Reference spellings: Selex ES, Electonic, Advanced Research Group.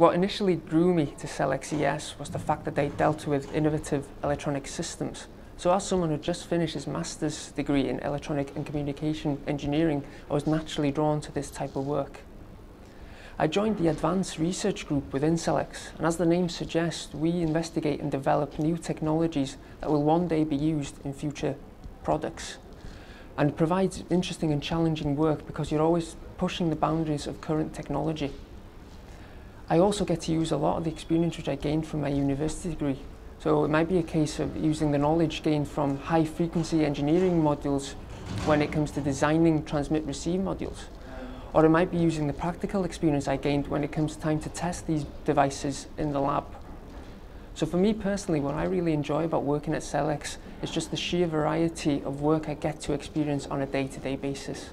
What initially drew me to Selex ES was the fact that they dealt with innovative electronic systems. So as someone who just finished his master's degree in electronic and communication engineering, I was naturally drawn to this type of work. I joined the Advanced Research Group within Selex, and as the name suggests, we investigate and develop new technologies that will one day be used in future products. And it provides interesting and challenging work because you're always pushing the boundaries of current technology. I also get to use a lot of the experience which I gained from my university degree. So it might be a case of using the knowledge gained from high-frequency engineering modules when it comes to designing transmit-receive modules. Or it might be using the practical experience I gained when it comes time to test these devices in the lab. So for me personally, what I really enjoy about working at Selex is just the sheer variety of work I get to experience on a day-to-day basis.